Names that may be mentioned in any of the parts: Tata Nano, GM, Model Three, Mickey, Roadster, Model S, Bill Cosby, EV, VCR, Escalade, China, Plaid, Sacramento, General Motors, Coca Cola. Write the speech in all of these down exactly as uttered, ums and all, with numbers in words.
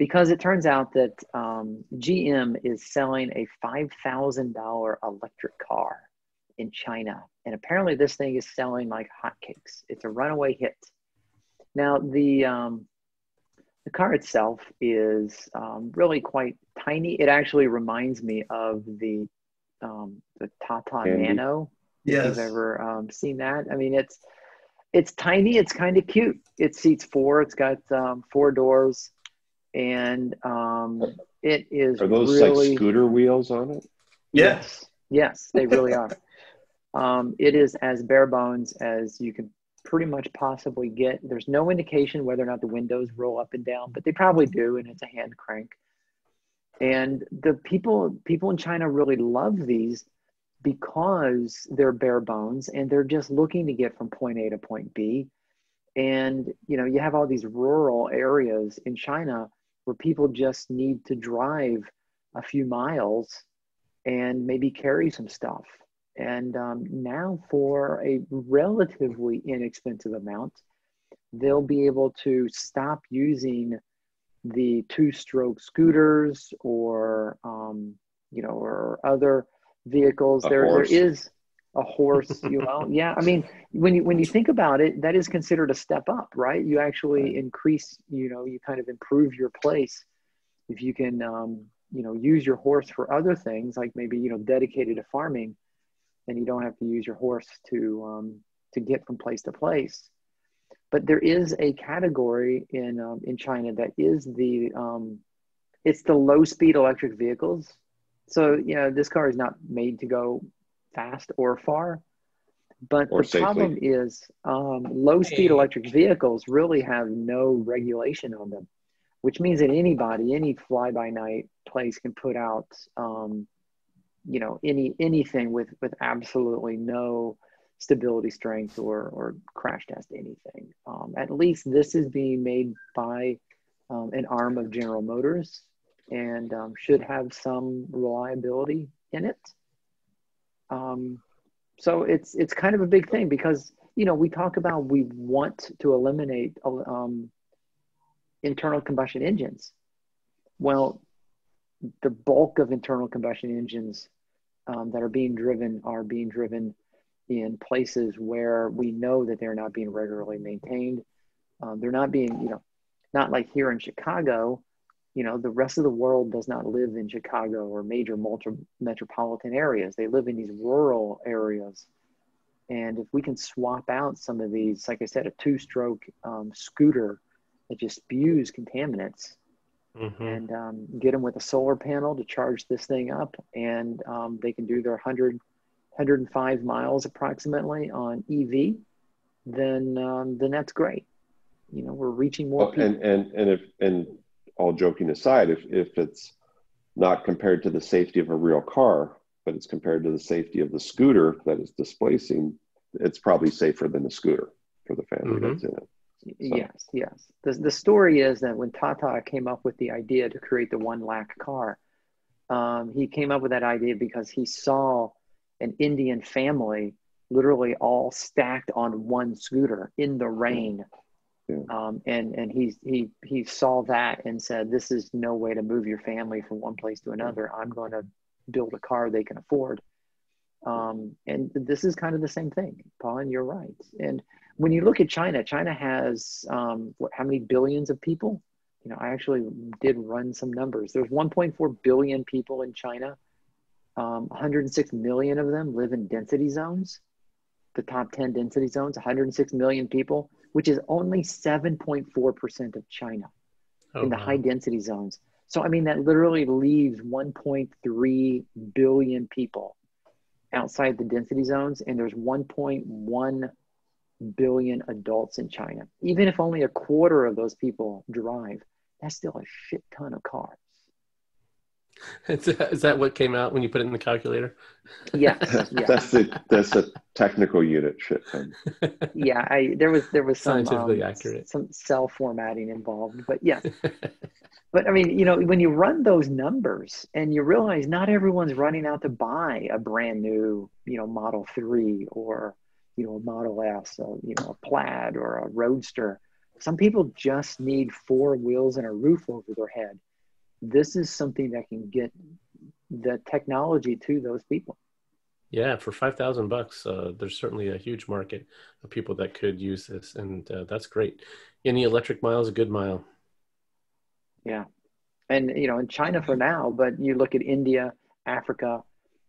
because it turns out that um, G M is selling a five thousand dollar electric car in China. And apparently this thing is selling like hotcakes. It's a runaway hit. Now, the, um, the car itself is um, really quite tiny. It actually reminds me of the, um, the Tata Nano. Yes. If you've ever um, seen that. I mean, it's, it's tiny. It's kind of cute. It seats four. It's got um, four doors. And um, it is Are those really, like scooter wheels on it? Yes. Yes, they really are. Um, it is as bare bones as you can pretty much possibly get. There's no indication whether or not the windows roll up and down, but they probably do, and it's a hand crank. And the people, people in China really love these because they're bare bones and they're just looking to get from point A to point B. And, you know, you have all these rural areas in China where people just need to drive a few miles and maybe carry some stuff. And um, now for a relatively inexpensive amount, they'll be able to stop using the two-stroke scooters or, um, you know, or other vehicles. There, there is a horse, you know. Yeah, I mean, when you, when you think about it, that is considered a step up, right? You actually increase, you know, you kind of improve your place if you can, um, you know, use your horse for other things, like maybe, you know, dedicated to farming. And you don't have to use your horse to um, to get from place to place. But there is a category in um, in China that is the um, it's the low speed electric vehicles. So you know this car is not made to go fast or far. But or the safely. Problem is um, low speed electric vehicles really have no regulation on them, which means that anybody, any fly by night place can put out. Um, you know, any, anything with, with absolutely no stability strength or, or crash test anything. Um, at least this is being made by um, an arm of General Motors and um, should have some reliability in it. Um, so it's, it's kind of a big thing because, you know, we talk about, we want to eliminate um, internal combustion engines. Well, the bulk of internal combustion engines um, that are being driven are being driven in places where we know that they're not being regularly maintained. Um, they're not being, you know, not like here in Chicago, you know, the rest of the world does not live in Chicago or major multi metropolitan areas. They live in these rural areas. And if we can swap out some of these, like I said, a two-stroke um, scooter that just spews contaminants, Mm-hmm. and um, get them with a solar panel to charge this thing up, and um, they can do their one hundred, one hundred five miles approximately on E V, then um, then that's great. You know, we're reaching more oh, people. And, and, and, if, and all joking aside, if, if it's not compared to the safety of a real car, but it's compared to the safety of the scooter that is displacing, it's probably safer than a scooter for the family mm-hmm. that's in it. So. Yes, yes. The, the story is that when Tata came up with the idea to create the one lakh car, um, he came up with that idea because he saw an Indian family literally all stacked on one scooter in the rain. Yeah. Um, and and he, he, he saw that and said, this is no way to move your family from one place to another. I'm going to build a car they can afford. Um, and this is kind of the same thing, Paul, and you're right. And when you look at China, China has um, what, how many billions of people? You know, I actually did run some numbers. There's one point four billion people in China. Um, one hundred six million of them live in density zones, the top ten density zones, one hundred six million people, which is only seven point four percent of China oh, in the wow. high density zones. So, I mean, that literally leaves one point three billion people outside the density zones, and there's one point one billion adults in China. Even if only a quarter of those people drive, that's still a shit ton of cars. Is that what came out when you put it in the calculator? Yeah, yeah. That's the that's a technical unit, shit ton. Yeah, I there was there was some scientifically um, accurate some cell formatting involved, but yeah. But I mean, you know, when you run those numbers and you realize not everyone's running out to buy a brand new, you know, Model Three or you know, a Model S, a, you know, a Plaid or a Roadster. Some people just need four wheels and a roof over their head. This is something that can get the technology to those people. Yeah, for five thousand bucks, uh, there's certainly a huge market of people that could use this, and uh, that's great. Any electric mile is a good mile. Yeah, and you know, in China for now, but you look at India, Africa,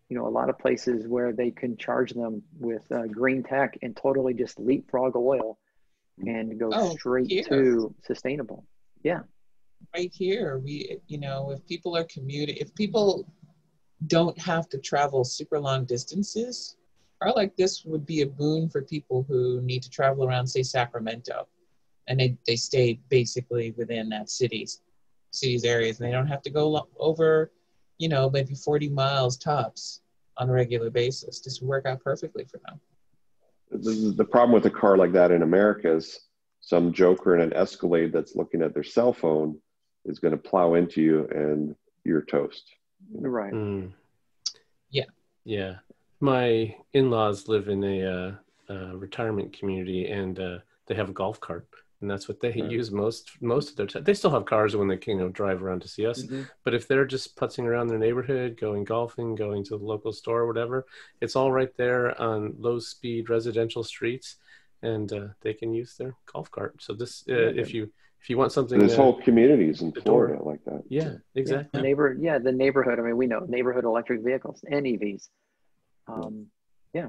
you know, a lot of places where they can charge them with uh, green tech and totally just leapfrog oil and go oh, straight here. to sustainable. Yeah, right here, we you know, if people are commuting, if people don't have to travel super long distances, or like this would be a boon for people who need to travel around, say, Sacramento, and they, they stay basically within that city's city's areas, and they don't have to go over, you know, maybe forty miles tops on a regular basis. This would work out perfectly for them. This is the problem with a car like that in America is some joker in an Escalade that's looking at their cell phone is going to plow into you and you're toast. Right. Mm. Yeah. Yeah. My in-laws live in a uh, uh, retirement community, and uh, they have a golf cart, and that's what they right. use most most of their time. They still have cars when they can, you know, drive around to see us, mm-hmm. but if they're just putzing around their neighborhood, going golfing, going to the local store, or whatever, it's all right there on low-speed residential streets, and uh, they can use their golf cart. So this, uh, yeah, if you. If you want something, this uh, whole community is in Florida like that. Yeah, exactly. Yeah. The neighbor, yeah, the neighborhood. I mean, we know neighborhood electric vehicles and E Vs. Um, yeah,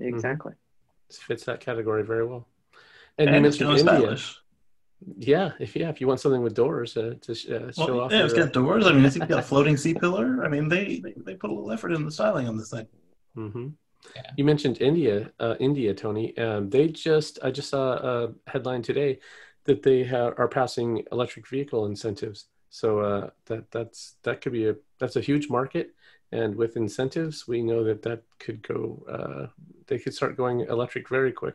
exactly. Mm-hmm. It fits that category very well. And, and it's no stylish. Yeah, if yeah, if you want something with doors uh, to sh uh, well, show off. Yeah, your, it's got doors. I mean, I think you got a floating C pillar. I mean, they, they they put a little effort in the styling on this thing. Mm-hmm. Yeah. You mentioned India, uh, India, Tony. Um, they just I just saw a headline today that they have, are passing electric vehicle incentives. So uh, that that's that could be a that's a huge market, and with incentives, we know that that could go. Uh, they could start going electric very quick.